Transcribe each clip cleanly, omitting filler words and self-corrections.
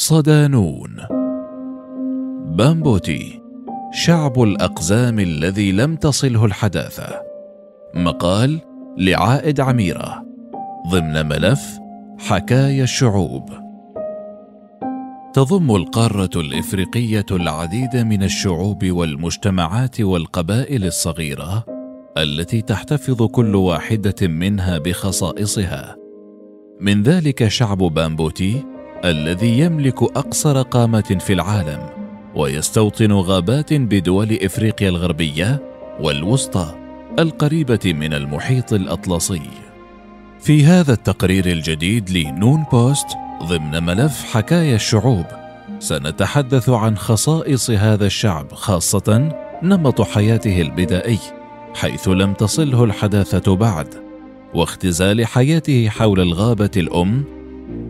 صدانون. بامبوتي شعب الأقزام الذي لم تصله الحداثة. مقال لعائد عميرة ضمن ملف حكايا الشعوب. تضم القارة الإفريقية العديد من الشعوب والمجتمعات والقبائل الصغيرة التي تحتفظ كل واحدة منها بخصائصها، من ذلك شعب بامبوتي الذي يملك أقصر قامة في العالم ويستوطن غابات بدول إفريقيا الغربية والوسطى القريبة من المحيط الأطلسي. في هذا التقرير الجديد لنون بوست ضمن ملف حكايا الشعوب سنتحدث عن خصائص هذا الشعب، خاصة نمط حياته البدائي حيث لم تصله الحداثة بعد، واختزال حياته حول الغابة الأم،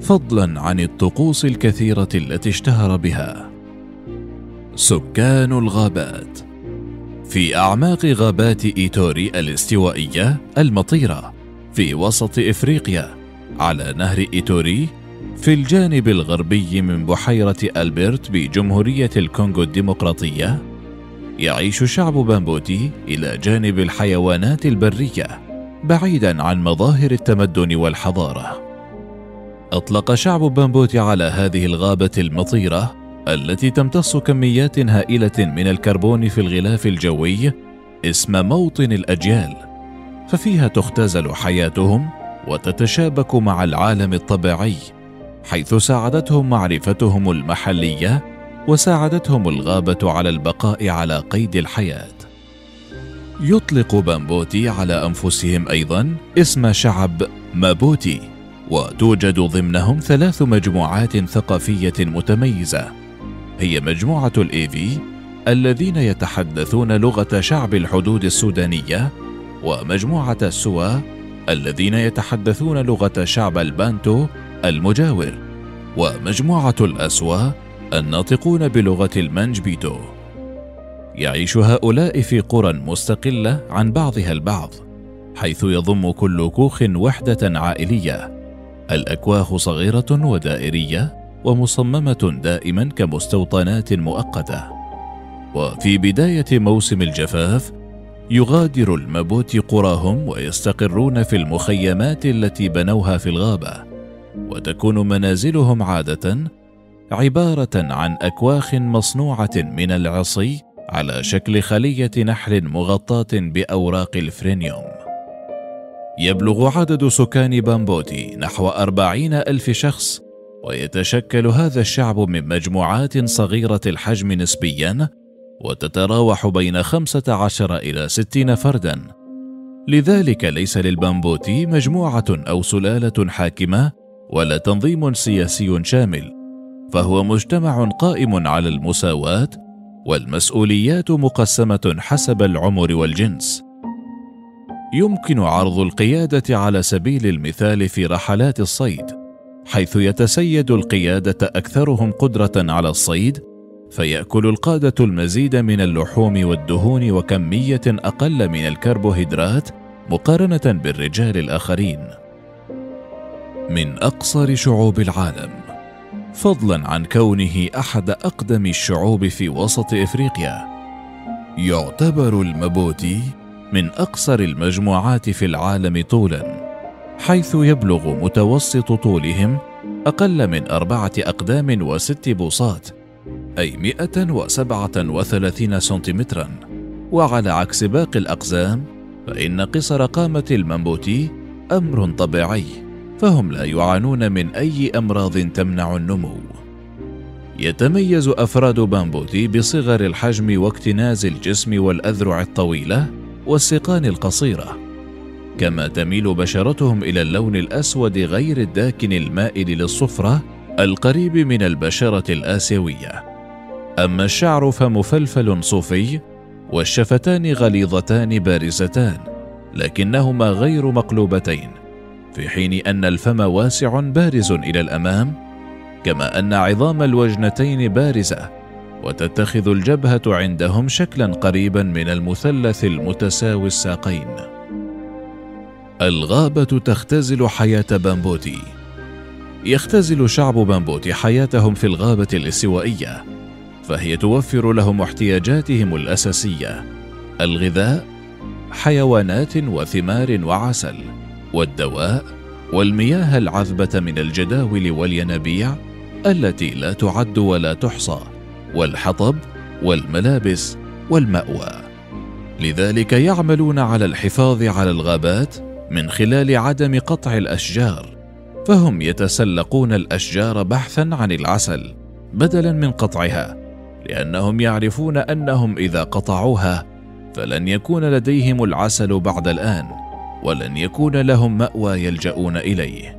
فضلا عن الطقوس الكثيرة التي اشتهر بها. سكان الغابات. في أعماق غابات إيتوري الاستوائية المطيرة في وسط إفريقيا على نهر إيتوري في الجانب الغربي من بحيرة ألبرت بجمهورية الكونغو الديمقراطية، يعيش شعب بامبوتي إلى جانب الحيوانات البرية بعيداً عن مظاهر التمدن والحضارة. أطلق شعب بامبوتي على هذه الغابة المطيرة التي تمتص كميات هائلة من الكربون في الغلاف الجوي اسم موطن الأجيال، ففيها تختزل حياتهم وتتشابك مع العالم الطبيعي، حيث ساعدتهم معرفتهم المحلية وساعدتهم الغابة على البقاء على قيد الحياة. يطلق بامبوتي على أنفسهم أيضا اسم شعب مابوتي، وتوجد ضمنهم 3 مجموعات ثقافية متميزة، هي مجموعة الإيفي الذين يتحدثون لغة شعب الحدود السودانية، ومجموعة السوا الذين يتحدثون لغة شعب البانتو المجاور، ومجموعة الأسوا الناطقون بلغة المانجبيتو. يعيش هؤلاء في قرى مستقلة عن بعضها البعض، حيث يضم كل كوخ وحدة عائلية. الأكواخ صغيرة ودائرية ومصممة دائما كمستوطنات مؤقتة. وفي بداية موسم الجفاف يغادر المابوتي قراهم ويستقرون في المخيمات التي بنوها في الغابة، وتكون منازلهم عادة عبارة عن أكواخ مصنوعة من العصي على شكل خلية نحل مغطاة بأوراق الفرينيوم. يبلغ عدد سكان بامبوتي نحو 40,000 شخص، ويتشكل هذا الشعب من مجموعات صغيرة الحجم نسبياً وتتراوح بين 15 إلى 60 فرداً. لذلك ليس للبامبوتي مجموعة أو سلالة حاكمة ولا تنظيم سياسي شامل، فهو مجتمع قائم على المساواة، والمسؤوليات مقسمة حسب العمر والجنس. يمكن عرض القيادة على سبيل المثال في رحلات الصيد، حيث يتسيد القيادة أكثرهم قدرة على الصيد، فيأكل القادة المزيد من اللحوم والدهون وكمية أقل من الكربوهيدرات مقارنة بالرجال الآخرين. من أقصر شعوب العالم، فضلا عن كونه أحد أقدم الشعوب في وسط إفريقيا، يعتبر المابوتي من أقصر المجموعات في العالم طولا، حيث يبلغ متوسط طولهم أقل من 4 أقدام و6 بوصات، أي 137 سنتيمترا. وعلى عكس باقي الأقزام، فإن قصر قامة المامبوتي أمر طبيعي، فهم لا يعانون من أي أمراض تمنع النمو. يتميز أفراد بامبوتي بصغر الحجم واكتناز الجسم والأذرع الطويلة والساقان القصيرة، كما تميل بشرتهم إلى اللون الأسود غير الداكن المائل للصفرة القريب من البشرة الآسيوية. أما الشعر فمفلفل صوفي، والشفتان غليظتان بارزتان لكنهما غير مقلوبتين، في حين أن الفم واسع بارز إلى الأمام، كما أن عظام الوجنتين بارزة، وتتخذ الجبهة عندهم شكلا قريبا من المثلث المتساوي الساقين. الغابة تختزل حياة بامبوتي. يختزل شعب بامبوتي حياتهم في الغابة الاستوائية، فهي توفر لهم احتياجاتهم الأساسية: الغذاء، حيوانات وثمار وعسل، والدواء، والمياه العذبة من الجداول والينابيع التي لا تعد ولا تحصى، والحطب، والملابس، والمأوى. لذلك يعملون على الحفاظ على الغابات من خلال عدم قطع الأشجار، فهم يتسلقون الأشجار بحثاً عن العسل بدلاً من قطعها، لأنهم يعرفون أنهم إذا قطعوها فلن يكون لديهم العسل بعد الآن، ولن يكون لهم مأوى يلجؤون إليه.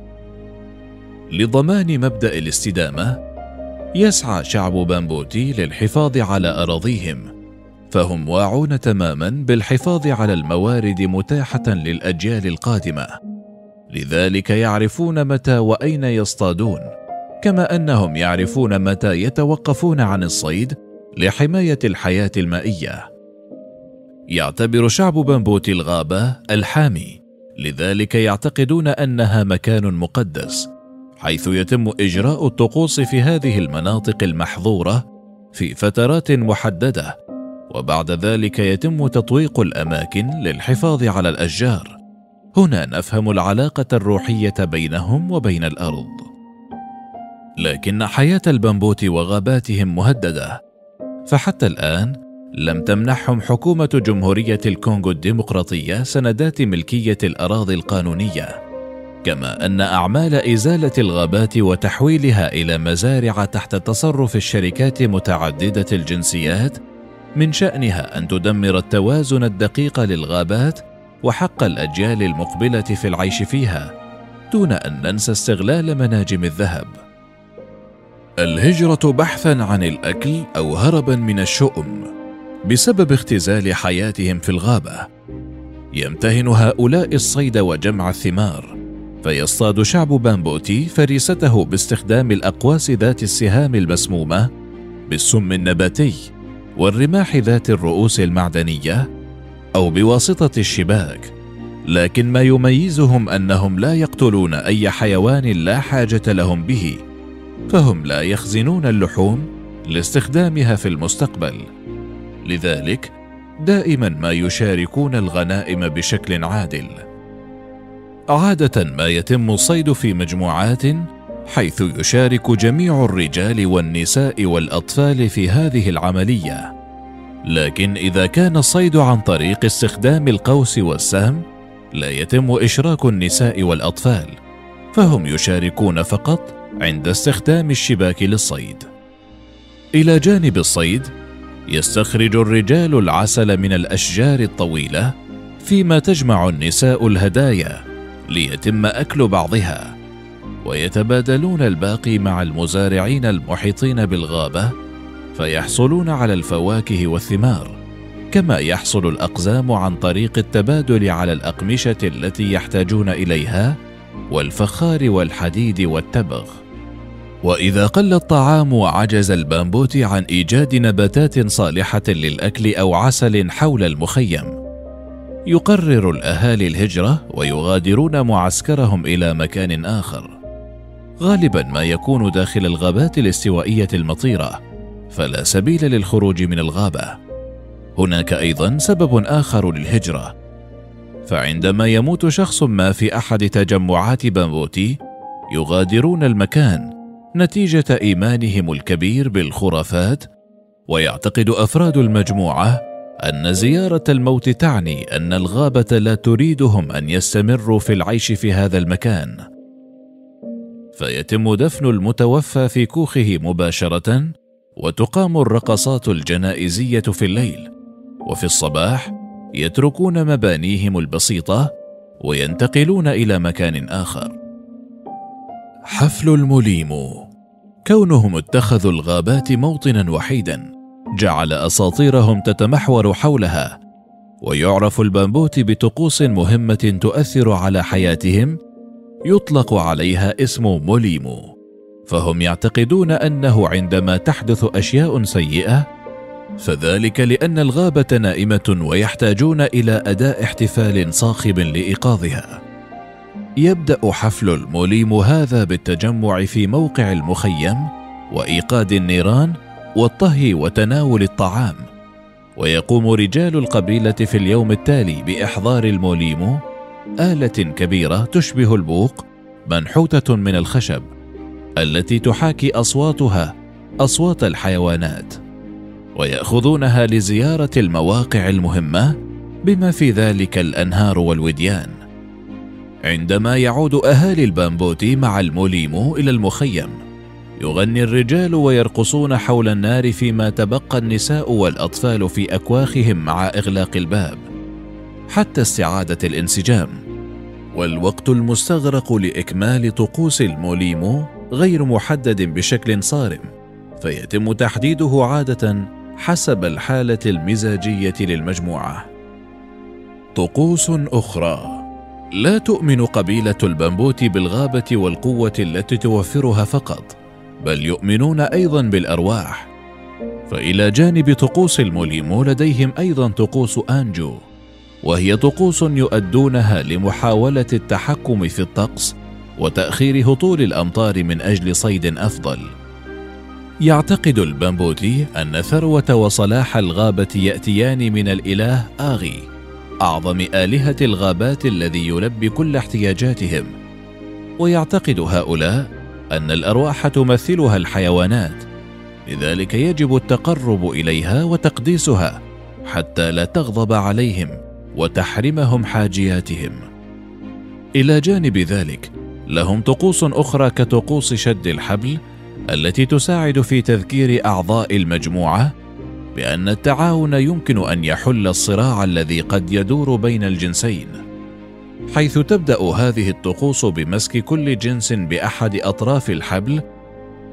لضمان مبدأ الاستدامة، يسعى شعب بامبوتي للحفاظ على أراضيهم، فهم واعون تماماً بالحفاظ على الموارد متاحة للأجيال القادمة. لذلك يعرفون متى وأين يصطادون، كما أنهم يعرفون متى يتوقفون عن الصيد لحماية الحياة المائية. يعتبر شعب بامبوتي الغابة الحامي، لذلك يعتقدون أنها مكان مقدس، حيث يتم إجراء الطقوس في هذه المناطق المحظورة في فترات محددة، وبعد ذلك يتم تطويق الأماكن للحفاظ على الأشجار. هنا نفهم العلاقة الروحية بينهم وبين الأرض. لكن حياة البامبوتي وغاباتهم مهددة، فحتى الآن لم تمنحهم حكومة جمهورية الكونغو الديمقراطية سندات ملكية الأراضي القانونية، كما أن أعمال إزالة الغابات وتحويلها إلى مزارع تحت تصرف الشركات متعددة الجنسيات من شأنها أن تدمر التوازن الدقيق للغابات وحق الأجيال المقبلة في العيش فيها، دون أن ننسى استغلال مناجم الذهب. الهجرة بحثاً عن الأكل أو هرباً من الشؤم بسبب اختزال حياتهم في الغابة. يمتهن هؤلاء الصيد وجمع الثمار، فيصطاد شعب بامبوتي فريسته باستخدام الأقواس ذات السهام المسمومة بالسم النباتي والرماح ذات الرؤوس المعدنية أو بواسطة الشباك. لكن ما يميزهم أنهم لا يقتلون أي حيوان لا حاجة لهم به، فهم لا يخزنون اللحوم لاستخدامها في المستقبل. لذلك دائما ما يشاركون الغنائم بشكل عادل. عادة ما يتم الصيد في مجموعات، حيث يشارك جميع الرجال والنساء والأطفال في هذه العملية. لكن إذا كان الصيد عن طريق استخدام القوس والسهم، لا يتم إشراك النساء والأطفال، فهم يشاركون فقط عند استخدام الشباك للصيد. إلى جانب الصيد، يستخرج الرجال العسل من الأشجار الطويلة، فيما تجمع النساء الهدايا ليتم أكل بعضها، ويتبادلون الباقي مع المزارعين المحيطين بالغابة، فيحصلون على الفواكه والثمار، كما يحصل الأقزام عن طريق التبادل على الأقمشة التي يحتاجون إليها والفخار والحديد والتبغ. وإذا قل الطعام وعجز البامبوتي عن إيجاد نباتات صالحة للأكل أو عسل حول المخيم، يقرر الأهالي الهجرة ويغادرون معسكرهم إلى مكان آخر، غالبا ما يكون داخل الغابات الاستوائية المطيرة، فلا سبيل للخروج من الغابة. هناك أيضا سبب آخر للهجرة، فعندما يموت شخص ما في أحد تجمعات بامبوتي، يغادرون المكان نتيجة إيمانهم الكبير بالخرافات، ويعتقد أفراد المجموعة أن زيارة الموت تعني أن الغابة لا تريدهم أن يستمروا في العيش في هذا المكان، فيتم دفن المتوفى في كوخه مباشرةً، وتقام الرقصات الجنائزية في الليل، وفي الصباح يتركون مبانيهم البسيطة وينتقلون إلى مكان آخر. حفل الموليمو، كونهم اتخذوا الغابات موطنا وحيدا جعل أساطيرهم تتمحور حولها، ويعرف البامبوتي بطقوس مهمة تؤثر على حياتهم يطلق عليها اسم موليمو، فهم يعتقدون أنه عندما تحدث أشياء سيئة فذلك لأن الغابة نائمة ويحتاجون إلى أداء احتفال صاخب لإيقاظها. يبدأ حفل الموليمو هذا بالتجمع في موقع المخيم وإيقاد النيران والطهي وتناول الطعام. ويقوم رجال القبيلة في اليوم التالي بإحضار الموليمو، آلة كبيرة تشبه البوق منحوتة من الخشب التي تحاكي أصواتها أصوات الحيوانات، ويأخذونها لزيارة المواقع المهمة بما في ذلك الأنهار والوديان. عندما يعود أهالي البامبوتي مع الموليمو إلى المخيم، يغني الرجال ويرقصون حول النار فيما تبقى النساء والأطفال في أكواخهم مع إغلاق الباب حتى استعادة الانسجام. والوقت المستغرق لإكمال طقوس الموليمو غير محدد بشكل صارم، فيتم تحديده عادة حسب الحالة المزاجية للمجموعة. طقوس أخرى. لا تؤمن قبيلة البامبوتي بالغابة والقوة التي توفرها فقط، بل يؤمنون أيضا بالأرواح. فإلى جانب طقوس الموليمو لديهم أيضا طقوس أنجو، وهي طقوس يؤدونها لمحاولة التحكم في الطقس وتأخير هطول الأمطار من أجل صيد أفضل. يعتقد البامبوتي أن ثروة وصلاح الغابة يأتيان من الإله آغي، أعظم آلهة الغابات الذي يلبي كل احتياجاتهم. ويعتقد هؤلاء أن الأرواح تمثلها الحيوانات، لذلك يجب التقرب إليها وتقديسها حتى لا تغضب عليهم وتحرمهم حاجياتهم. إلى جانب ذلك لهم طقوس أخرى كطقوس شد الحبل التي تساعد في تذكير أعضاء المجموعة بأن التعاون يمكن أن يحل الصراع الذي قد يدور بين الجنسين، حيث تبدأ هذه الطقوس بمسك كل جنس بأحد أطراف الحبل،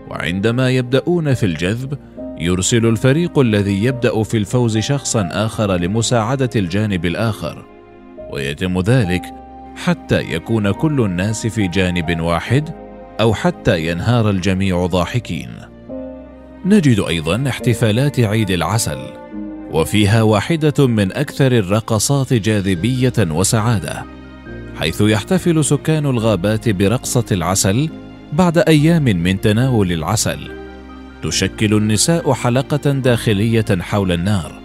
وعندما يبدأون في الجذب يرسل الفريق الذي يبدأ في الفوز شخصا آخر لمساعدة الجانب الآخر، ويتم ذلك حتى يكون كل الناس في جانب واحد أو حتى ينهار الجميع ضاحكين. نجد أيضا احتفالات عيد العسل، وفيها واحدة من أكثر الرقصات جاذبية وسعادة، حيث يحتفل سكان الغابات برقصة العسل بعد أيام من تناول العسل. تشكل النساء حلقة داخلية حول النار،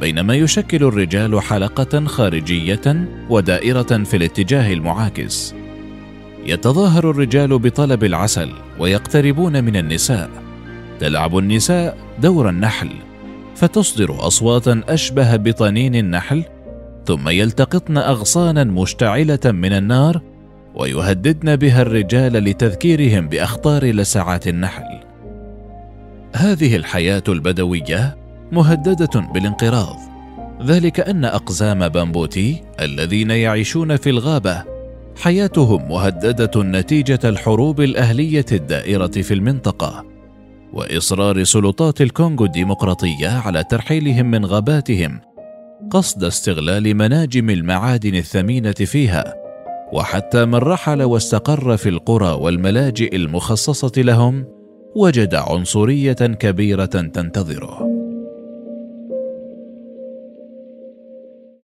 بينما يشكل الرجال حلقة خارجية ودائرة في الاتجاه المعاكس. يتظاهر الرجال بطلب العسل ويقتربون من النساء. تلعب النساء دور النحل، فتصدر أصواتا أشبه بطنين النحل، ثم يلتقطن أغصانا مشتعلة من النار ويهددن بها الرجال لتذكيرهم بأخطار لسعات النحل. هذه الحياة البدوية مهددة بالانقراض، ذلك أن أقزام بامبوتي الذين يعيشون في الغابة حياتهم مهددة نتيجة الحروب الأهلية الدائرة في المنطقة، وإصرار سلطات الكونغو الديمقراطية على ترحيلهم من غاباتهم قصد استغلال مناجم المعادن الثمينة فيها. وحتى من رحل واستقر في القرى والملاجئ المخصصة لهم وجد عنصرية كبيرة تنتظره.